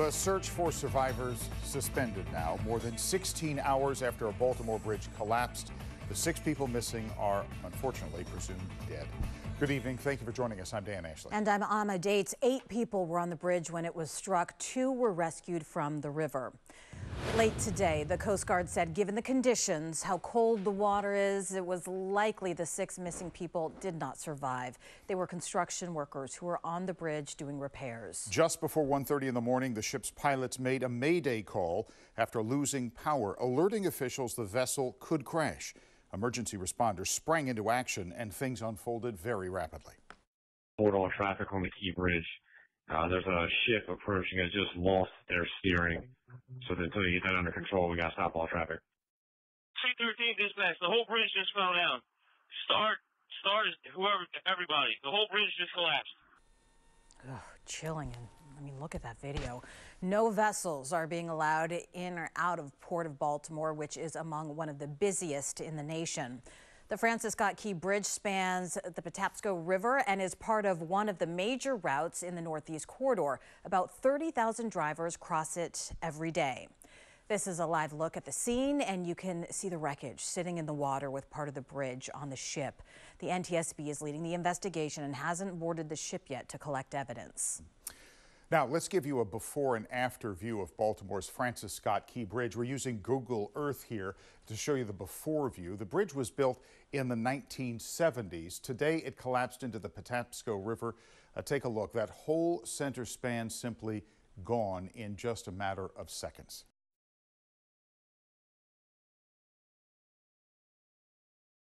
The search for survivors suspended now, more than 16 hours after a Baltimore bridge collapsed. The 6 people missing are, unfortunately, presumed dead. Good evening. Thank you for joining us. I'm Dan Ashley. And I'm Ama Dates. 8 people were on the bridge when it was struck. 2 were rescued from the river. Late today, the Coast Guard said, given the conditions, how cold the water is, it was likely the 6 missing people did not survive. They were construction workers who were on the bridge doing repairs. Just before 1:30 in the morning, the ship's pilots made a mayday call after losing power, alerting officials the vessel could crash. Emergency responders sprang into action, and things unfolded very rapidly. Portal traffic on the Key Bridge. There's a ship approaching that just lost their steering. So until you get that under control, we got to stop all traffic. 213 dispatch. The whole bridge just fell down. Start is whoever, everybody. The whole bridge just collapsed. Ugh, chilling. I mean, look at that video. No vessels are being allowed in or out of Port of Baltimore, which is among one of the busiest in the nation. The Francis Scott Key Bridge spans the Patapsco River and is part of one of the major routes in the Northeast Corridor. About 30,000 drivers cross it every day. This is a live look at the scene, and you can see the wreckage sitting in the water with part of the bridge on the ship. The NTSB is leading the investigation and hasn't boarded the ship yet to collect evidence. Now, let's give you a before and after view of Baltimore's Francis Scott Key Bridge. We're using Google Earth here to show you the before view. The bridge was built in the 1970s. Today, it collapsed into the Patapsco River. Take a look. That whole center span simply gone in just a matter of seconds.